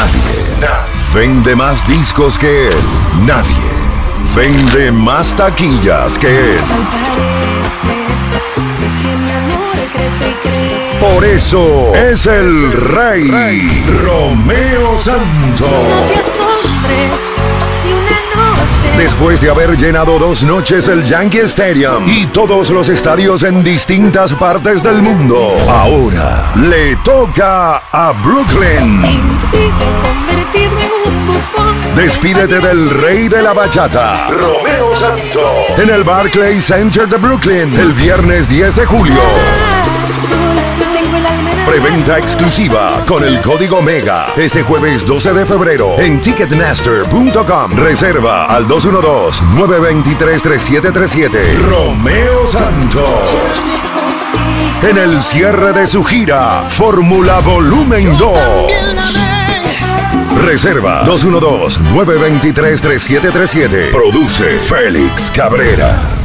Nadie vende más discos que él. Nadie vende más taquillas que él. Por eso es el rey Romeo Santos. Después de haber llenado 2 noches el Yankee Stadium y todos los estadios en distintas partes del mundo, ahora le toca a Brooklyn. Despídete del rey de la bachata, Romeo Santos, en el Barclays Center de Brooklyn el viernes 10 de julio. Preventa exclusiva con el código MEGA este jueves 12 de febrero en ticketmaster.com. Reserva al 212-923-3737. Romeo Santos. En el cierre de su gira, Fórmula Volumen 2. Reserva 212-923-3737. Produce Félix Cabrera.